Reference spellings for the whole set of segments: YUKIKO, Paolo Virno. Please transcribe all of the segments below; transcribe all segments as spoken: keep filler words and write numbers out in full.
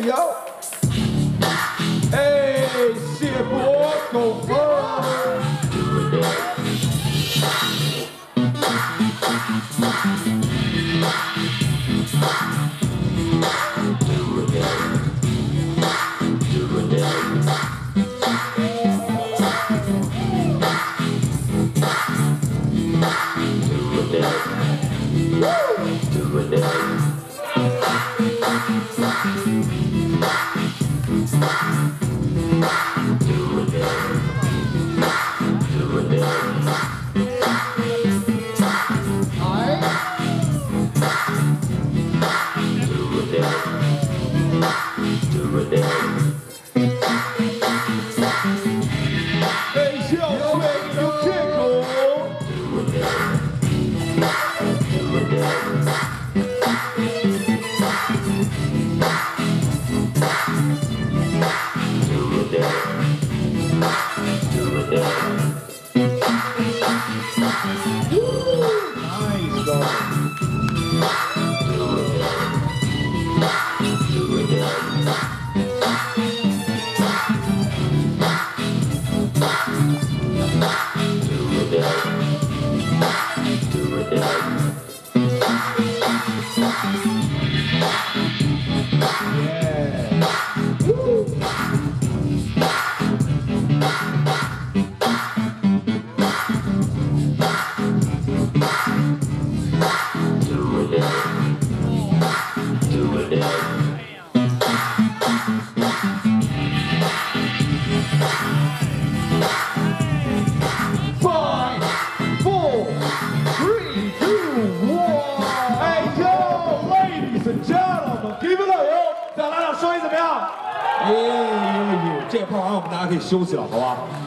Hey, yo. Hey, shit, boy, go hard.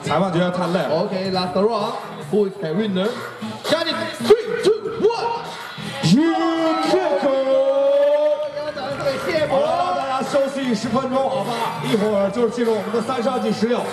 Okay, last round. Who is the winner? Got it. Three, two, one. YUKIKO。好了，大家休息十分钟，好吧？一会儿就进入我们的三十二计十六。